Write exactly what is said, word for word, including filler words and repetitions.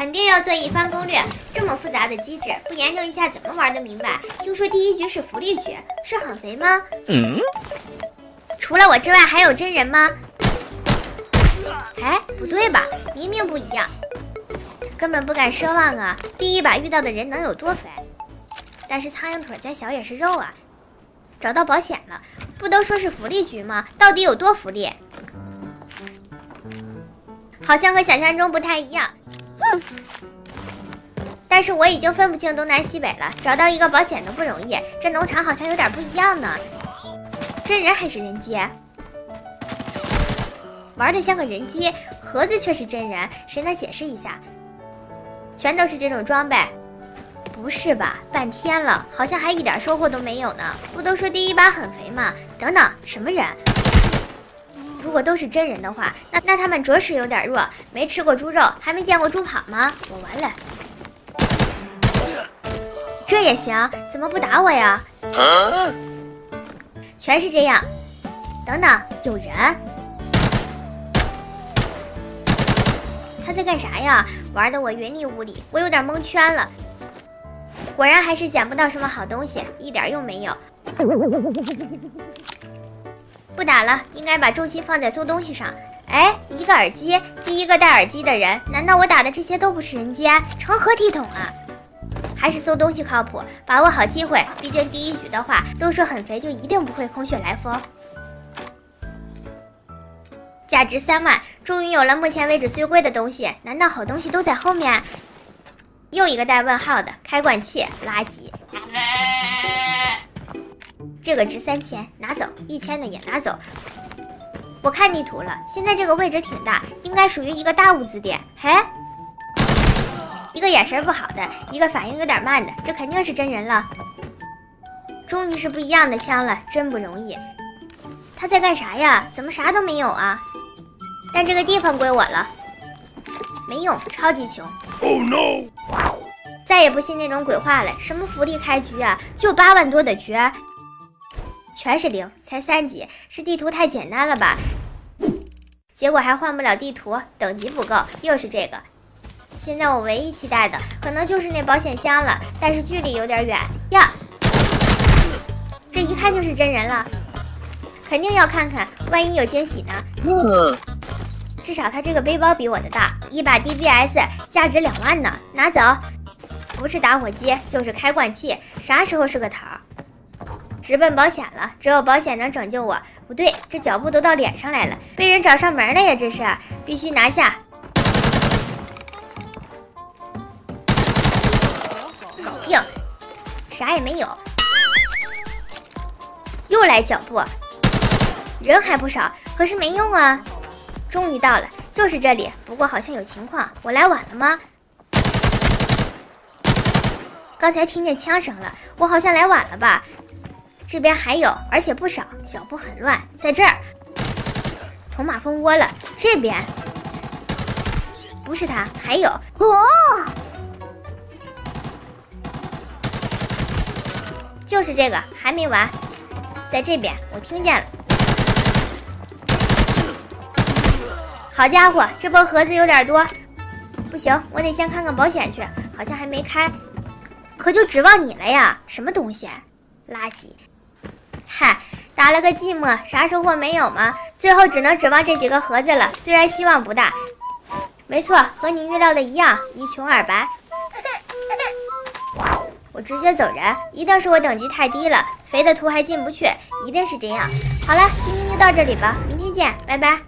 肯定要做一番攻略。这么复杂的机制，不研究一下怎么玩的明白？听说第一局是福利局，是很肥吗？嗯。除了我之外，还有真人吗？哎，不对吧？明明不一样。根本不敢奢望啊！第一把遇到的人能有多肥？但是苍蝇腿加小也是肉啊！找到保险了，不都说是福利局吗？到底有多福利？好像和想象中不太一样，嗯、但是我已经分不清东南西北了。找到一个保险都不容易，这农场好像有点不一样呢。真人还是人机？玩的像个人机，盒子却是真人，谁能解释一下？全都是这种装备？不是吧？半天了，好像还一点收获都没有呢。不都说第一把很肥吗？等等，什么人？ 如果都是真人的话，那那他们着实有点弱。没吃过猪肉，还没见过猪跑吗？我完了，这也行？怎么不打我呀？啊、全是这样。等等，有人？他在干啥呀？玩的我云里雾里，我有点蒙圈了。果然还是捡不到什么好东西，一点用没有。不打了，应该把重心放在搜东西上。哎，一个耳机，第一个戴耳机的人，难道我打的这些都不是人机，成何体统啊？还是搜东西靠谱，把握好机会，毕竟第一局的话，都说很肥就一定不会空穴来风。价值三万，终于有了目前为止最贵的东西，难道好东西都在后面？又一个带问号的开罐器，垃圾。 这个值三千，拿走一千的也拿走。我看地图了，现在这个位置挺大，应该属于一个大物资点。嘿，一个眼神不好的，一个反应有点慢的，这肯定是真人了。终于是不一样的枪了，真不容易。他在干啥呀？怎么啥都没有啊？但这个地方归我了，没用，超级穷。Oh no！ 再也不信那种鬼话了，什么福利开局啊，就八万多的局。 全是零，才三级，是地图太简单了吧？结果还换不了地图，等级不够，又是这个。现在我唯一期待的可能就是那保险箱了，但是距离有点远呀。这一看就是真人了，肯定要看看，万一有惊喜呢？嗯、至少他这个背包比我的大，一把 D B S 价值两万呢，拿走。不是打火机就是开罐器，啥时候是个头？ 直奔保险了，只有保险能拯救我。不对，这脚步都到脸上来了，被人找上门了呀！这是必须拿下。搞定，啥也没有。又来脚步，人还不少，可是没用啊。终于到了，就是这里。不过好像有情况，我来晚了吗？刚才听见枪声了，我好像来晚了吧？ 这边还有，而且不少，脚步很乱，在这儿，捅马蜂窝了。这边不是他，还有哦，就是这个还没完，在这边我听见了。好家伙，这波盒子有点多，不行，我得先看看保险去，好像还没开。可就指望你了呀，什么东西，垃圾！ 嗨，打了个寂寞，啥收获没有吗？最后只能指望这几个盒子了，虽然希望不大。没错，和你预料的一样，一穷二白。我直接走人，一定是我等级太低了，肥的图还进不去，一定是这样。好了，今天就到这里吧，明天见，拜拜。